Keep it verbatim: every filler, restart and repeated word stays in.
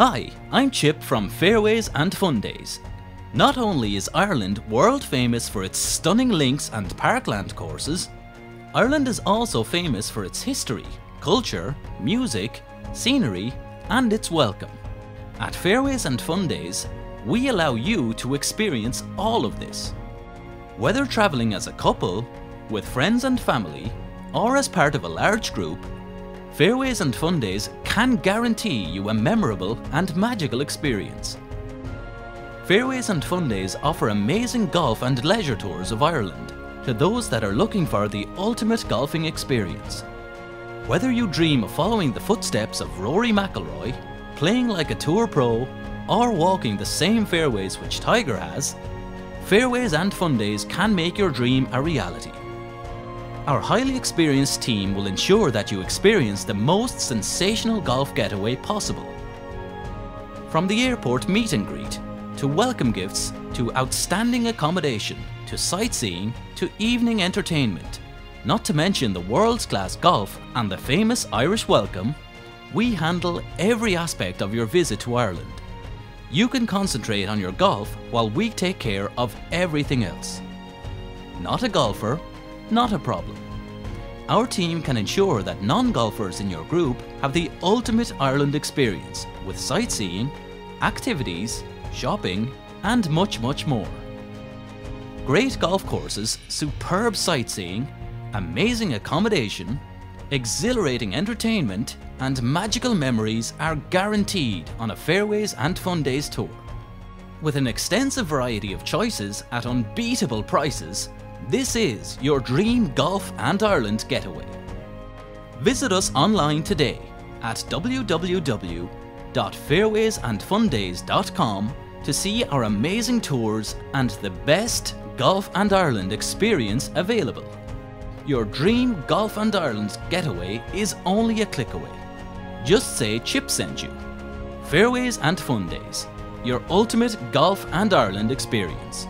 Hi, I'm Chip from Fairways and FunDays. Not only is Ireland world famous for its stunning links and parkland courses, Ireland is also famous for its history, culture, music, scenery, and its welcome. At Fairways and FunDays, we allow you to experience all of this. Whether travelling as a couple, with friends and family, or as part of a large group, Fairways and FunDays can guarantee you a memorable and magical experience. Fairways and FunDays offer amazing golf and leisure tours of Ireland to those that are looking for the ultimate golfing experience. Whether you dream of following the footsteps of Rory McIlroy, playing like a tour pro, or walking the same fairways which Tiger has, Fairways and FunDays can make your dream a reality. Our highly experienced team will ensure that you experience the most sensational golf getaway possible. From the airport meet and greet, to welcome gifts, to outstanding accommodation, to sightseeing, to evening entertainment, not to mention the world's class golf and the famous Irish welcome, we handle every aspect of your visit to Ireland. You can concentrate on your golf while we take care of everything else. Not a golfer? Not a problem. Our team can ensure that non-golfers in your group have the ultimate Ireland experience with sightseeing, activities, shopping, and much, much more. Great golf courses, superb sightseeing, amazing accommodation, exhilarating entertainment, and magical memories are guaranteed on a Fairways and FunDays tour. With an extensive variety of choices at unbeatable prices, this is your dream golf and Ireland getaway. Visit us online today at w w w dot fairways and fundays dot com to see our amazing tours and the best golf and Ireland experience available. Your dream golf and Ireland getaway is only a click away. Just say Chip sent you. Fairways and FunDays, your ultimate golf and Ireland experience.